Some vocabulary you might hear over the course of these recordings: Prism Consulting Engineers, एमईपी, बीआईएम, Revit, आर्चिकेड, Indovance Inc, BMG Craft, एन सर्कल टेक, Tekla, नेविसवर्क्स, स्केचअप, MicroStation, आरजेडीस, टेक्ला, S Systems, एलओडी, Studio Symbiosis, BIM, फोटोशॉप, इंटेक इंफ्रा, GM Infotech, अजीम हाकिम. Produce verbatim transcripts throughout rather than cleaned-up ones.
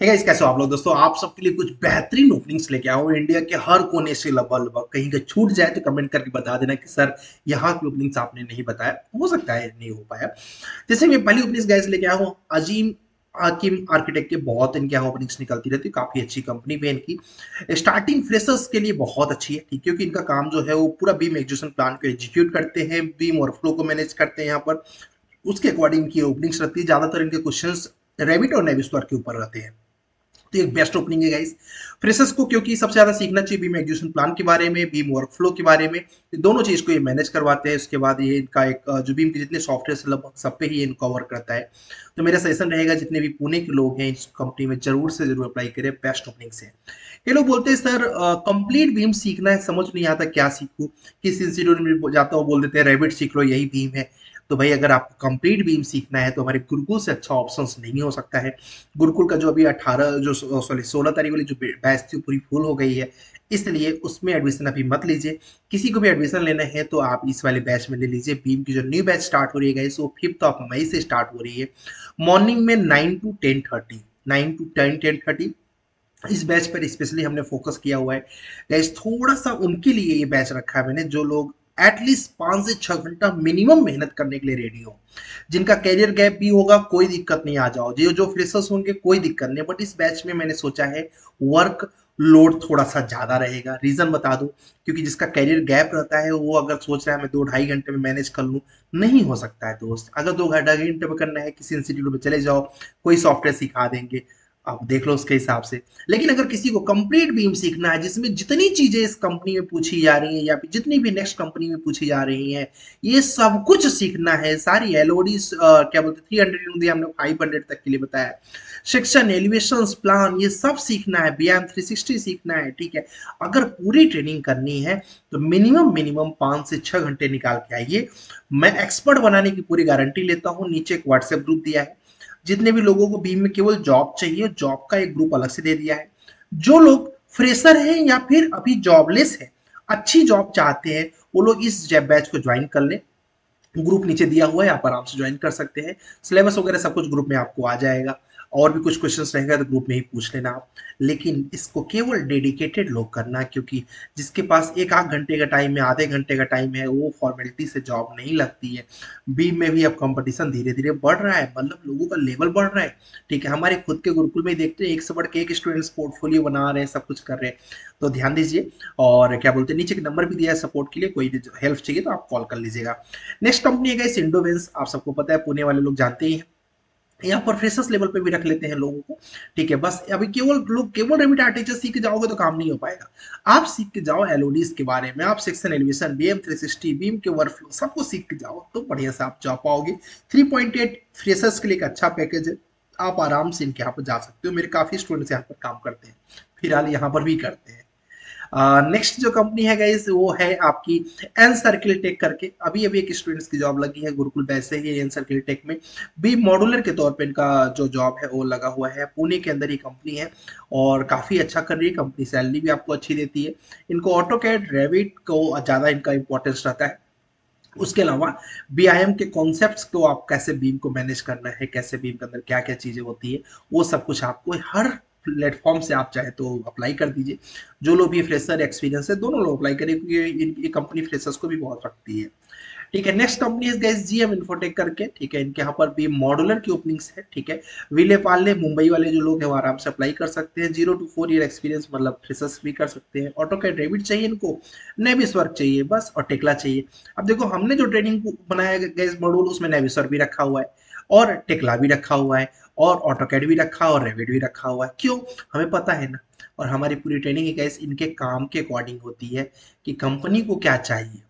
ठीक है इस कैसे आप लोग दोस्तों आप सबके लिए कुछ बेहतरीन ओपनिंग्स लेके आऊँ इंडिया के हर कोने से लगभग लगभग कहीं का छूट जाए तो कमेंट करके बता देना कि सर यहाँ की ओपनिंग्स आपने नहीं बताया, हो सकता है नहीं हो पाया। जैसे मैं पहली ओपनिंग्स गैस लेके आया हूँ अजीम हाकिम आर्किटेक्ट के, बहुत इनके यहाँ ओपनिंग्स निकलती रहती है, काफ़ी अच्छी कंपनी भी है इनकी, स्टार्टिंग फ्रेशर्स के लिए बहुत अच्छी है ठीक, क्योंकि इनका काम जो है वो पूरा बीम एग्जीक्यूशन प्लान को एग्जीक्यूट करते हैं, बीम और फ्लो को मैनेज करते हैं यहाँ पर, उसके अकॉर्डिंग इनकी ओपनिंग्स रहती है। ज़्यादातर इनके क्वेश्चंस रेविट और नेविस्वर्क्स के ऊपर रहते हैं, तो एक बेस्ट ओपनिंग है गाइस फ्रेशर्स को, क्योंकि सबसे ज़्यादा सीखना चाहिए बीम एग्जीक्यूशन प्लान के बारे में, बीम वर्कफ्लो के बारे में, दोनों चीज़ को ये मैनेज करवाते हैं। उसके बाद ये इनका एक जो बीम के जितने सॉफ्टवेयर लगभग सब पे ही इनका वर्क रहता है। तो मेरा सजेशन रहेगा जितने भी पुणे के लोग हैं इस कंपनी में जरूर से जरूर अप्लाई करें, बेस्ट ओपनिंग से। ये लोग बोलते हैं सर कंप्लीट बीम सीखना है, समझ नहीं आता क्या सीखूँ, किस इंस्टीट्यूट में जाता हूँ बोल देते हैं रेविट सीख लो यही बीम है। तो भाई अगर आपको कंप्लीट बीम सीखना है तो हमारे गुरुकुल से अच्छा ऑप्शंस नहीं हो सकता है। गुरुकुल का जो अभी अठारह जो सॉरी सोलह तारीख वाली जो बैच थी पूरी फुल हो गई है, इसलिए उसमें एडमिशन अभी मत लीजिए। किसी को भी एडमिशन लेना है तो आप इस वाले बैच में ले लीजिए। बीम की जो न्यू बैच स्टार्ट हो रही है वो फिफ्थ ऑफ मई से स्टार्ट हो रही है, मॉर्निंग में nine to ten thirty nine to ten ten thirty इस बैच पर स्पेशली हमने फोकस किया हुआ है गाइस। थोड़ा सा उनके लिए ये बैच रखा है मैंने जो लोग एटलीस्ट पाँच से छः घंटा मिनिमम मेहनत करने के लिए रेडी हो, जिनका कैरियर गैप भी होगा कोई दिक्कत नहीं, आ जाओ जो जो फ्रेशर्स होंगे कोई दिक्कत नहीं। बट इस बैच में मैंने सोचा है वर्क लोड थोड़ा सा ज़्यादा रहेगा, रीज़न बता दूं, क्योंकि जिसका कैरियर गैप रहता है वो अगर सोच रहा है मैं दो ढाई घंटे में मैनेज कर लूँ, नहीं हो सकता है दोस्त। अगर दो ढाई घंटे में करना है किसी इंस्टीट्यूट में चले जाओ, कोई सॉफ्टवेयर सिखा देंगे, आप देख लो उसके हिसाब से। लेकिन अगर किसी को कंप्लीट बीम सीखना है जिसमें जितनी चीज़ें इस कंपनी में पूछी जा रही हैं या फिर जितनी भी नेक्स्ट कंपनी में पूछी जा रही हैं, ये सब कुछ सीखना है, सारी एलओडीज क्या बोलते थ्री हंड्रेड में दिया हमने, फाइव हंड्रेड तक के लिए बताया, सेक्शन एलिवेशंस प्लान ये सब सीखना है, बी एम थ्री सिक्सटी सीखना है ठीक है। अगर पूरी ट्रेनिंग करनी है तो मिनिमम मिनिमम पाँच से छः घंटे निकाल के आइए, मैं एक्सपर्ट बनाने की पूरी गारंटी लेता हूँ। नीचे एक व्हाट्सएप ग्रुप दिया है, जितने भी लोगों को बीम में केवल जॉब चाहिए जॉब का एक ग्रुप अलग से दे दिया है। जो लोग फ्रेशर हैं या फिर अभी जॉबलेस हैं, अच्छी जॉब चाहते हैं, वो लोग इस जैब बैच को ज्वाइन कर लें। ग्रुप नीचे दिया हुआ है, आप आराम से ज्वाइन कर सकते हैं। सिलेबस वगैरह सब कुछ ग्रुप में आपको आ जाएगा, और भी कुछ क्वेश्चंस रहेगा तो ग्रुप में ही पूछ लेना आप। लेकिन इसको केवल डेडिकेटेड लोग करना, क्योंकि जिसके पास एक आध घंटे का टाइम है, आधे घंटे का टाइम है, वो फॉर्मेलिटी से जॉब नहीं लगती है। बीम में भी अब कंपटीशन धीरे धीरे बढ़ रहा है, मतलब लोगों का लेवल बढ़ रहा है ठीक है। हमारे खुद के गुरुकुल में देखते हैं एक से बढ़ के एक स्टूडेंट्स पोर्टफोलियो बना रहे हैं, सब कुछ कर रहे हैं, तो ध्यान दीजिए। और क्या बोलते हैं, नीचे नंबर भी दिया है सपोर्ट के लिए, कोई हेल्प चाहिए तो आप कॉल कर लीजिएगा। नेक्स्ट कंपनी है गाइस इंडोवेंस, आप सबको पता है, पुणे वाले लोग जानते ही हैं। यहाँ पर फ्रेशर्स लेवल पे भी रख लेते हैं लोगों को ठीक है। बस अभी केवल लोग केवल रेविट आर्किटेक्चर सीख के जाओगे तो काम नहीं हो पाएगा। आप सीख के जाओ एलओडीज के बारे में, आप section elevation, BIM three sixty, BIM के वर्कफ्लो सबको सीख के जाओ तो बढ़िया से आप जा पाओगे। थ्री पॉइंट एट फ्रेशर्स के लिए एक अच्छा पैकेज है, आप आराम से इनके यहाँ पर जा सकते हो। मेरे काफ़ी स्टूडेंट्स यहाँ पर काम करते हैं, फिलहाल यहाँ पर भी करते हैं। नेक्स्ट uh, जो कंपनी है गाइस वो है आपकी एन सर्कल टेक करके। अभी अभी एक स्टूडेंट्स की जॉब लगी है गुरुकुल वैसे ही एन सर्कल टेक में, बी मॉडुलर के तौर पे इनका जो जॉब है वो लगा हुआ है। पुणे के अंदर ही कंपनी है और काफ़ी अच्छा कर रही है कंपनी, सैलरी भी आपको अच्छी देती है। इनको ऑटोकैड, रेविट को ज़्यादा इनका इंपॉर्टेंस रहता है। उसके अलावा बीआईएम के कॉन्सेप्ट्स को आप कैसे बीम को मैनेज करना है, कैसे बीम के अंदर क्या क्या चीज़ें होती है, वो सब कुछ आपको हर प्लेटफॉर्म से आप चाहे तो अप्लाई कर दीजिए। जो लोग भी फ्रेशर एक्सपीरियंस है दोनों लोग अप्लाई करें, क्योंकि ये कंपनी फ्रेशर्स को भी बहुत रखती है ठीक है। नेक्स्ट कंपनी है गाइस जीएम इन्फोटेक करके ठीक है। इनके यहाँ पर भी मॉडुलर की ओपनिंग्स है ठीक है। विले पाले मुंबई वाले जो लोग हैं वो आराम से अप्लाई कर सकते हैं। Zero to four year experience मतलब फ्रेशर्स भी कर सकते हैं। ऑटोकैड रेविट चाहिए इनको, नेविसवर्क चाहिए बस, और टेक्ला चाहिए। अब देखो हमने जो ट्रेनिंग बनाया गाइस मॉड्यूल उसमें नेविसवर्क भी रखा हुआ है और टेक्ला भी रखा हुआ है और ऑटोकैड भी रखा है और रेविट भी रखा हुआ है। क्यों, हमें पता है ना, और हमारी पूरी ट्रेनिंग गाइस इनके काम के अकॉर्डिंग होती है कि कंपनी को क्या चाहिए,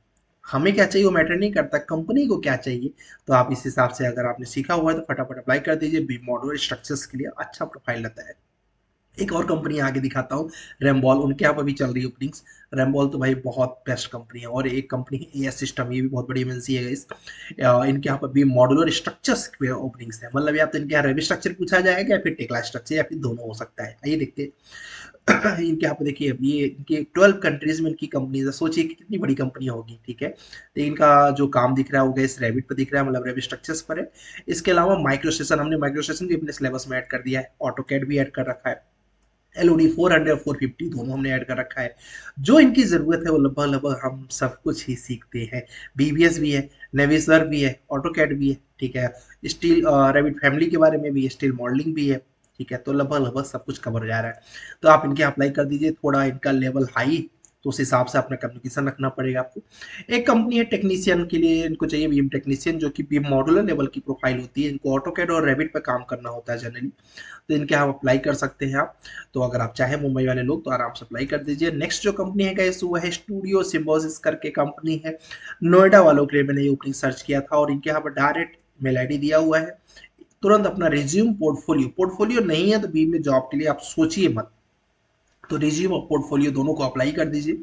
हमें क्या चाहिए वो मैटर नहीं करता, कंपनी को क्या चाहिए। तो आप इस हिसाब से अगर आपने सीखा हुआ है तो फटाफट अप्लाई कर दीजिए। बीम मॉडुलर स्ट्रक्चर्स के लिए अच्छा प्रोफाइल रहता है। एक और कंपनी आगे दिखाता हूँ, रैम्बॉल, उनके यहाँ पर भी चल रही है ओपनिंग्स। रैम्बॉल तो भाई बहुत बेस्ट कंपनी है। और एक कंपनी है एस सिस्टम, ये भी बहुत बड़ी एजेंसी है गाइस। इनके यहाँ पर भी मॉडुलर स्ट्रक्चर्स के ओपनिंग्स है, मतलब या तो इनके यहाँ रेविट स्ट्रक्चर पूछा जाएगा या फिर टेक्ला स्ट्रक्चर, या फिर दोनों हो सकता है। आइए देखते हैं। इनके यहाँ पे देखिए ये इनके ट्वेल्व कंट्रीज में इनकी कंपनीज है। सोचिए कि कितनी बड़ी कंपनी होगी, ठीक है। तो इनका जो काम दिख रहा होगा इस रेविट पर दिख रहा है, मतलब रेविट स्ट्रक्चर्स पर है। इसके अलावा माइक्रोस्टेशन, हमने माइक्रोस्टेशन भी अपने सिलेबस में ऐड कर दिया है, ऑटोकैड भी ऐड कर रखा है, एलओडी four hundred, four fifty दोनों हमने ऐड कर रखा है। जो इनकी ज़रूरत है वो लगभग लगभग हम सब कुछ ही सीखते हैं। बीबीएस भी है, नेविसवर्क्स भी है, ऑटोकैड भी है, ठीक है। स्टील रेविट फैमिली के बारे में भी, स्टील मॉडलिंग भी है, ठीक है। तो लगभग लगभग सब कुछ कवर हो जा रहा है। तो आप इनके अप्लाई कर दीजिए। थोड़ा इनका लेवल हाई तो उस हिसाब से अपना कम्युनिकेशन रखना पड़ेगा आपको। एक कंपनी है टेक्नीशियन के लिए, इनको चाहिए बीम टेक्नीशियन, जो कि बीम मॉडुलर लेवल की प्रोफाइल होती है। इनको ऑटोकैड और रेविट पर काम करना होता है जनरली। तो इनके हम अप्लाई कर सकते हैं आप। तो अगर आप चाहें मुंबई वाले लोग तो आराम से अप्लाई कर दीजिए। नेक्स्ट जो कंपनी है गाइस वो है स्टूडियो सिम्बोसिस करके कंपनी है। नोएडा वालों के लिए मैंने ये ओपनिंग सर्च किया था और इनके यहाँ पर डायरेक्ट मेल आई डी दिया हुआ है। तुरंत अपना रिज्यूम, पोर्टफोलियो, पोर्टफोलियो नहीं है तो बीम में जॉब के लिए आप सोचिए मत। तो रिज्यूम और पोर्टफोलियो दोनों को अप्लाई कर दीजिए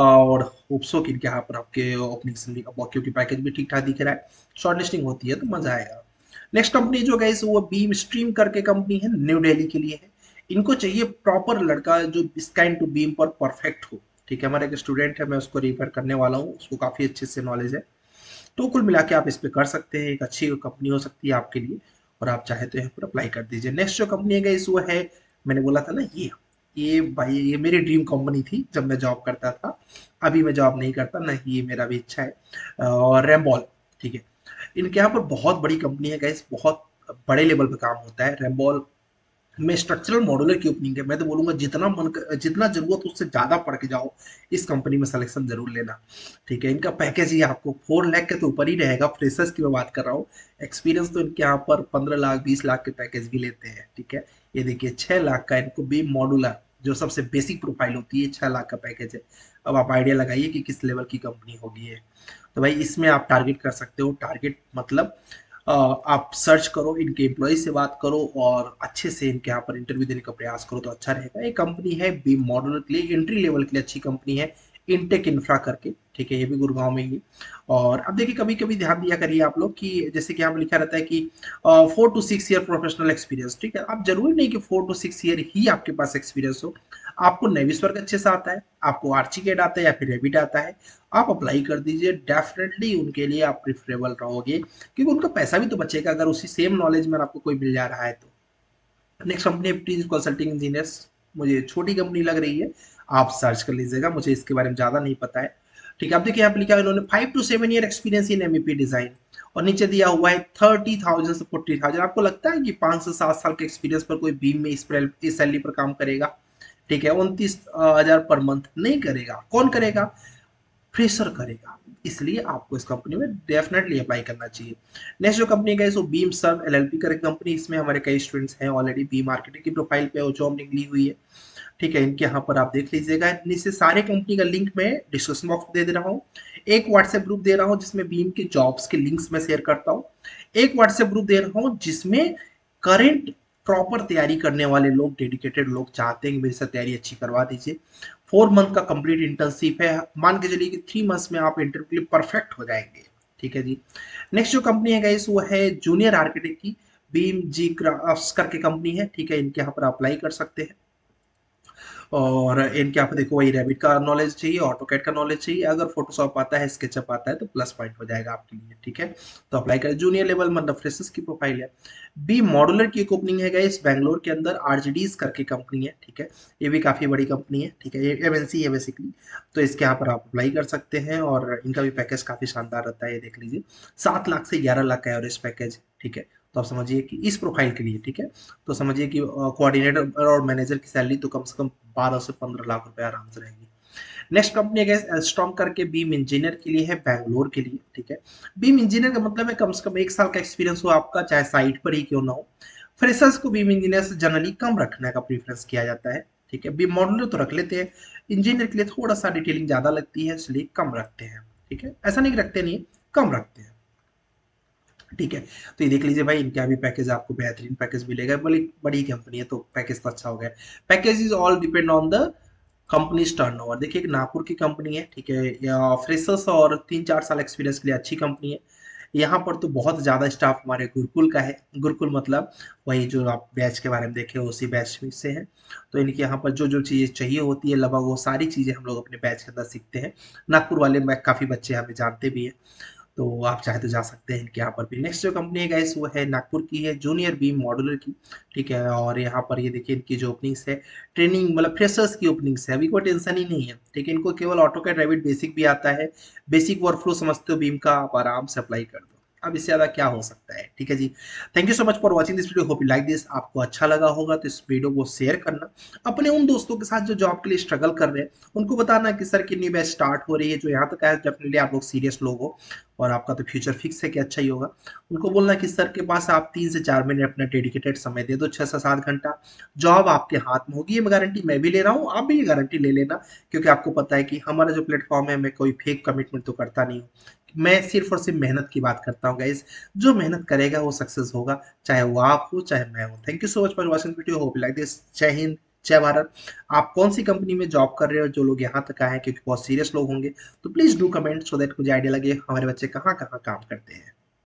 और होप्सो कि यहाँ पर आपके ओपनिंग क्योंकि पैकेज भी ठीक ठाक दिख रहा है, शॉर्ट लिस्टिंग होती है तो मजा आएगा। नेक्स्ट कंपनी जो गाइस वो बीम स्ट्रीम करके कंपनी है, न्यू दिल्ली के लिए है। इनको चाहिए प्रॉपर लड़का जो स्काइन टू बीम पर परफेक्ट हो, ठीक है। हमारा एक स्टूडेंट है, मैं उसको रेफर करने वाला हूँ, उसको काफ़ी अच्छे से नॉलेज है। तो कुल मिला के आप इस पर कर सकते हैं, एक अच्छी कंपनी हो सकती है आपके लिए और आप चाहे तो यहाँ पर अप्लाई कर दीजिए। नेक्स्ट जो कंपनी है गाइस वो है, मैंने बोला था ना ये ये भाई ये मेरी ड्रीम कंपनी थी जब मैं जॉब करता था। अभी मैं जॉब नहीं करता, ना ही ये मेरा भी इच्छा है। और रैम्बॉल, ठीक है, इनके यहाँ पर बहुत बड़ी कंपनी है गाइस, बहुत बड़े लेवल पर काम होता है। रैम्बॉल में स्ट्रक्चरल मॉडुलर की ओपनिंग है। मैं तो बोलूँगा जितना मन जितना जरूरत उससे ज़्यादा पढ़ के जाओ, इस कंपनी में सिलेक्शन जरूर लेना, ठीक है। इनका पैकेज ही आपको फोर लाख के तो ऊपर ही रहेगा। फ्रेशर्स की मैं बात कर रहा हूँ, एक्सपीरियंस तो इनके यहाँ पर पंद्रह लाख बीस लाख के पैकेज भी लेते हैं, ठीक है। ये देखिए छः लाख का इनको बीम मॉडुलर जो सबसे बेसिक प्रोफाइल होती है, छः लाख का पैकेज है। अब आप आइडिया लगाइए कि, कि किस लेवल की कंपनी होगी है। तो भाई इसमें आप टारगेट कर सकते हो। टारगेट मतलब आप सर्च करो, इनके एम्प्लॉय से बात करो और अच्छे से इनके यहाँ पर इंटरव्यू देने का प्रयास करो तो अच्छा रहेगा। ये कंपनी है बीम मॉडुलर के लिए, एंट्री लेवल के लिए अच्छी कंपनी है, इंटेक इंफ्रा करके, ठीक है। ये भी गुड़गांव में ही। और अब देखिए कभी कभी ध्यान दिया करिए आप लोग कि जैसे कि यहाँ पर लिखा रहता है कि four to six year professional experience, ठीक है। अब जरूरी नहीं कि फोर टू सिक्स ईयर ही आपके पास एक्सपीरियंस हो। आपको नेविसवर्क अच्छे से आता है, आपको आर्चिकेड आता है या फिर रेविट आता है, आप अप्लाई कर दीजिए। डेफिनेटली उनके लिए आप प्रिफरेबल रहोगे क्योंकि उनका पैसा भी तो बचेगा अगर उसी सेम नॉलेज में आपको कोई मिल जा रहा है तो। Next company prism consulting engineers, मुझे छोटी कंपनी लग रही है, आप सर्च कर लीजिएगा, मुझे इसके बारे में ज़्यादा नहीं पता है, ठीक है। आप देखिए यहाँ पे लिखा है इन्होंने five to seven year experience in एमईपी design और नीचे दिया हुआ है थर्टी थाउजेंड से फोर्टी थाउजेंड। आपको लगता है कि पाँच से सात साल के एक्सपीरियंस पर कोई बीम में इस सैलरी पर काम करेगा, ठीक है, उनतीस हज़ार पर मंथ? नहीं करेगा। कौन करेगा? फ्रेशर करेगा। इसलिए आपको इस कंपनी में डेफिनेटली अप्लाई करना चाहिए। नेक्स्ट जो कंपनी है सो बीम सर्व एलएलपी करके कंपनी, इसमें हमारे कई स्टूडेंट्स हैं ऑलरेडी बीम आर्किटेक्ट की प्रोफाइल पे जॉब निकली हुई है, ठीक है। इनके यहाँ पर आप देख लीजिएगा। नीचे सारे कंपनी का लिंक मैं डिस्क्रिप्शन बॉक्स दे दे रहा हूँ। एक व्हाट्सएप ग्रुप दे रहा हूँ जिसमें बीम के जॉब्स के लिंक्स में शेयर करता हूँ। एक व्हाट्सएप ग्रुप दे रहा हूँ जिसमें करेंट प्रॉपर तैयारी करने वाले लोग, डेडिकेटेड लोग चाहते हैं मेरे साथ तैयारी अच्छी करवा दीजिए। फोर मंथ का कंप्लीट इंटर्नशिप है, मान के चलिए कि थ्री मंथ्स में आप इंटरव्यू के लिए परफेक्ट हो जाएंगे, ठीक है जी। नेक्स्ट जो कंपनी है गाइस वो है जूनियर आर्किटेक्ट की, बीएमजी क्राफ्ट करके कंपनी है, ठीक है। इनके यहाँ पर अप्लाई कर सकते हैं और इनके यहाँ पर देखो वही रेविट का नॉलेज चाहिए, ऑटोकैड का नॉलेज चाहिए, अगर फोटोशॉप आता है, स्केचअप आता है तो प्लस पॉइंट हो जाएगा आपके लिए, ठीक है। तो अप्लाई करें। जूनियर लेवल मतलब फ्रेशर्स की प्रोफाइल है। बी मॉडुलर की एक ओपनिंग है गाइस बैंगलोर के अंदर, आरजेडीस करके कंपनी है, ठीक है। ये भी काफ़ी बड़ी कंपनी है, ठीक है, ये एमएनसी है बेसिकली। तो इसके यहाँ पर आप अप्लाई कर सकते हैं और इनका भी पैकेज काफ़ी शानदार रहता है। ये देख लीजिए सात लाख से ग्यारह लाख का एवरेज पैकेज, ठीक है। तो आप समझिए कि इस प्रोफाइल के लिए, ठीक है, तो समझिए कि कोऑर्डिनेटर और मैनेजर की सैलरी तो कम से कम बारह से पंद्रह लाख रुपए आराम से रहेगी। नेक्स्ट कंपनी है एल्स्ट्रॉम करके, बीम इंजीनियर के लिए है, बैंगलोर के लिए, ठीक है। बीम इंजीनियर का मतलब है कम से कम एक साल का एक्सपीरियंस हो आपका, चाहे साइट पर ही क्यों ना हो। फ्रेशर्स को बीम इंजीनियर से जनरली कम रखने का प्रीफरेंस किया जाता है, ठीक है। बीम मॉडलर तो रख लेते हैं, इंजीनियर के लिए थोड़ा सा डिटेलिंग ज़्यादा लगती है इसलिए कम रखते हैं, ठीक है। ऐसा नहीं रखते नहीं, कम रखते हैं, ठीक है। तो ये देख लीजिए भाई, इनका भी पैकेज आपको बेहतरीन पैकेज मिलेगा। बड़ी बड़ी कंपनी है तो पैकेज तो अच्छा हो गया। Package is all depend on the company's turnover. देखिए एक नागपुर की कंपनी है, ठीक है, फ्रेशर्स और तीन चार साल एक्सपीरियंस के लिए अच्छी कंपनी है। यहाँ पर तो बहुत ज़्यादा स्टाफ हमारे गुरुकुल का है। गुरुकुल मतलब वही जो आप बैच के बारे में देखे उसी बैच में से है। तो इनके यहाँ पर जो जो चीज़ें चाहिए होती है लगभग वो सारी चीज़ें हम लोग अपने बैच के अंदर सीखते हैं। नागपुर वाले में काफ़ी बच्चे हमें जानते भी हैं, तो आप चाहे तो जा सकते हैं इनके यहाँ पर भी। नेक्स्ट जो कंपनी है गाइस वो है नागपुर की है, जूनियर बीम मॉडुलर की, ठीक है। और यहाँ पर ये देखिए इनकी जो ओपनिंग्स है ट्रेनिंग मतलब फ्रेशर्स की ओपनिंग्स है, अभी कोई टेंशन ही नहीं है, ठीक है। इनको केवल ऑटोकैड रेविट बेसिक भी आता है, बेसिक वर्कफ्लो समझते हो बीम का, आप आराम से अप्लाई कर दो, अब इससे ज़्यादा क्या हो सकता है, ठीक है जी। Thank you so much for watching this video, hope you like this. आपको अच्छा लगा होगा तो इस वीडियो को शेयर करना अपने उन दोस्तों के साथ जो जॉब के लिए स्ट्रगल कर रहे हैं, उनको बताना कि सर कितनी बैच स्टार्ट हो रही है। जो यहाँ तक आया डेफिनेटली आप लोग सीरियस लोग हो और आपका तो फ्यूचर फिक्स है कि अच्छा ही होगा। उनको बोलना कि सर के पास आप तीन से चार महीने अपना डेडिकेटेड समय दे दो, छः से सात घंटा, जॉब आपके हाथ में होगी। ये गारंटी मैं भी ले रहा हूँ, आप भी ये गारंटी ले लेना, क्योंकि आपको पता है कि हमारा जो प्लेटफॉर्म है मैं कोई फेक कमिटमेंट तो करता नहीं हूँ। मैं सिर्फ और सिर्फ मेहनत की बात करता हूँ गाइज, जो मेहनत करेगा वो सक्सेस होगा, चाहे वो आप हो चाहे मैं हूँ। Thank you so much for watching video, hope like this. जय हिंद जय भारत। आप कौन सी कंपनी में जॉब कर रहे हो, जो लोग यहाँ तक आए हैं, क्योंकि बहुत सीरियस लोग होंगे, तो please do comment so that मुझे आइडिया लगे हमारे बच्चे कहाँ कहाँ काम करते हैं।